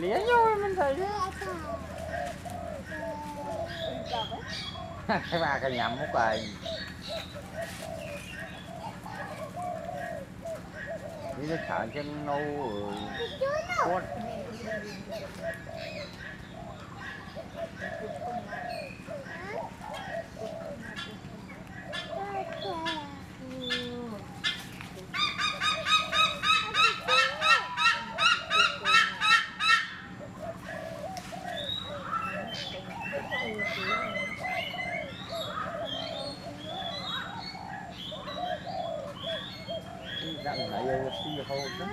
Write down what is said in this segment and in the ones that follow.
Lía vô mình thấy cái ba cái nhầm mất rồi. Đi nó sợ chân nâu rồi. Con. Hãy subscribe cho kênh Ghiền Mì Gõ để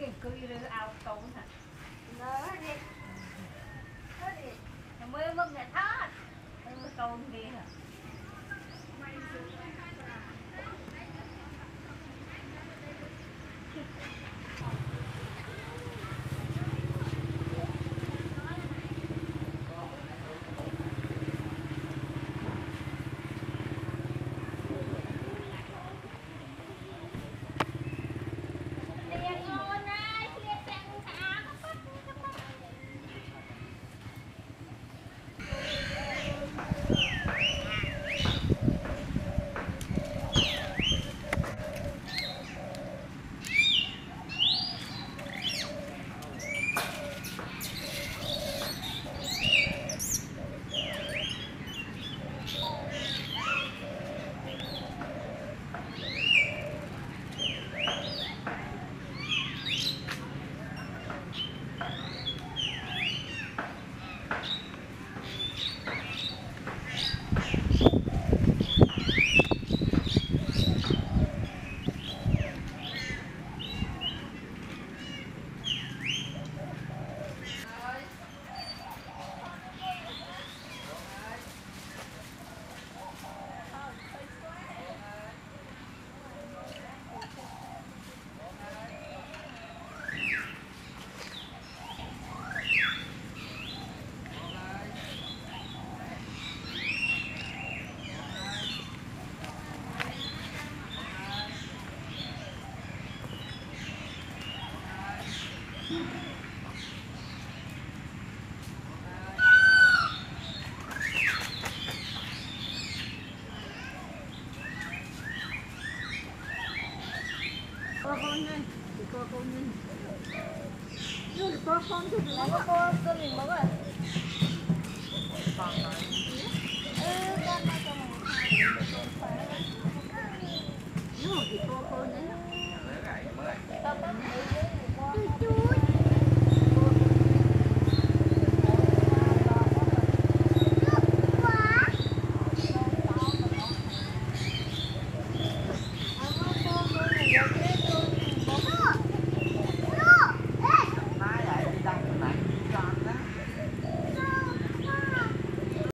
cái cùi rồi ao tốn hả? Nó đi, nó đi. Mới mất ngày thớt, mới tốn đi hả? Con